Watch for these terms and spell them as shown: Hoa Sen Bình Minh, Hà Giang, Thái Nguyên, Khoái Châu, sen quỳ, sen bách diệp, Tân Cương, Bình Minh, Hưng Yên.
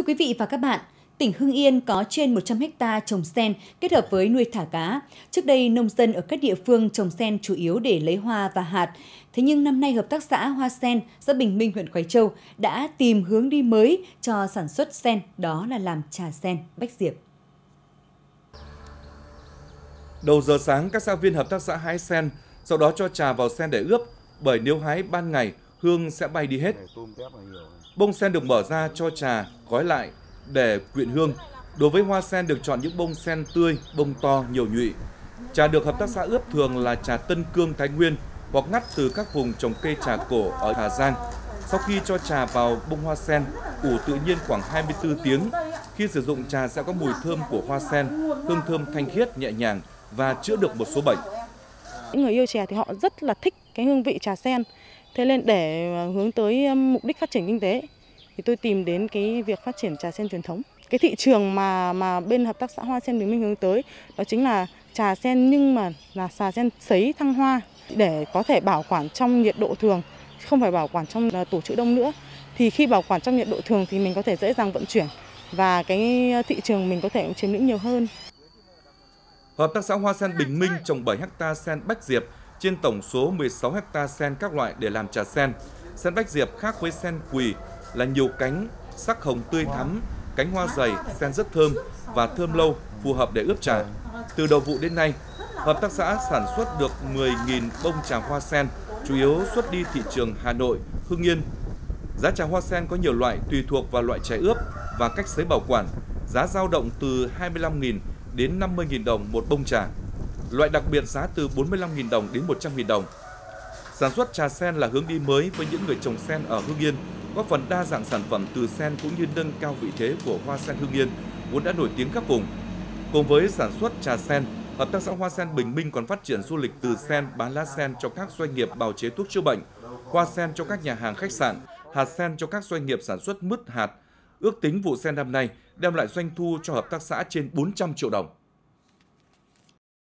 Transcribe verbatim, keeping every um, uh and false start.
Thưa quý vị và các bạn, tỉnh Hưng Yên có trên một trăm ha trồng sen kết hợp với nuôi thả cá. Trước đây, nông dân ở các địa phương trồng sen chủ yếu để lấy hoa và hạt. Thế nhưng năm nay, Hợp tác xã Hoa Sen, xã Bình Minh, huyện Khoái Châu đã tìm hướng đi mới cho sản xuất sen, đó là làm trà sen bách diệp. Đầu giờ sáng, các xã viên hợp tác xã hái sen, sau đó cho trà vào sen để ướp, bởi nếu hái ban ngày, hương sẽ bay đi hết. Bông sen được mở ra cho trà, gói lại để quyện hương. Đối với hoa sen, được chọn những bông sen tươi, bông to, nhiều nhụy. Trà được hợp tác xã ướp thường là trà Tân Cương, Thái Nguyên hoặc ngắt từ các vùng trồng cây trà cổ ở Hà Giang. Sau khi cho trà vào bông hoa sen, ủ tự nhiên khoảng hai mươi tư tiếng. Khi sử dụng, trà sẽ có mùi thơm của hoa sen, hương thơm thanh khiết, nhẹ nhàng và chữa được một số bệnh. Những người yêu trà thì họ rất là thích cái hương vị trà sen. Thế nên để hướng tới mục đích phát triển kinh tế thì tôi tìm đến cái việc phát triển trà sen truyền thống. Cái thị trường mà mà bên hợp tác xã Hoa Sen Bình Minh hướng tới đó chính là trà sen, nhưng mà là trà sen sấy thăng hoa để có thể bảo quản trong nhiệt độ thường, không phải bảo quản trong tủ trữ đông nữa. Thì khi bảo quản trong nhiệt độ thường thì mình có thể dễ dàng vận chuyển và cái thị trường mình có thể chiếm lĩnh nhiều hơn. Hợp tác xã Hoa Sen Bình Minh trồng bảy ha sen bách diệp trên tổng số mười sáu ha sen các loại để làm trà sen. Sen bách diệp khác với sen quỳ là nhiều cánh, sắc hồng tươi thắm, cánh hoa dày, sen rất thơm và thơm lâu, phù hợp để ướp trà. Từ đầu vụ đến nay, hợp tác xã sản xuất được mười nghìn bông trà hoa sen, chủ yếu xuất đi thị trường Hà Nội, Hưng Yên. Giá trà hoa sen có nhiều loại tùy thuộc vào loại trà ướp và cách sấy bảo quản. Giá dao động từ hai mươi lăm nghìn đến năm mươi nghìn đồng một bông trà. Loại đặc biệt giá từ bốn mươi lăm nghìn đồng đến một trăm nghìn đồng. Sản xuất trà sen là hướng đi mới với những người trồng sen ở Hưng Yên, góp phần đa dạng sản phẩm từ sen cũng như nâng cao vị thế của hoa sen Hưng Yên, vốn đã nổi tiếng các vùng. Cùng với sản xuất trà sen, Hợp tác xã Hoa Sen Bình Minh còn phát triển du lịch từ sen, bán lá sen cho các doanh nghiệp bào chế thuốc chữa bệnh, hoa sen cho các nhà hàng khách sạn, hạt sen cho các doanh nghiệp sản xuất mứt hạt. Ước tính vụ sen năm nay đem lại doanh thu cho hợp tác xã trên bốn trăm triệu đồng.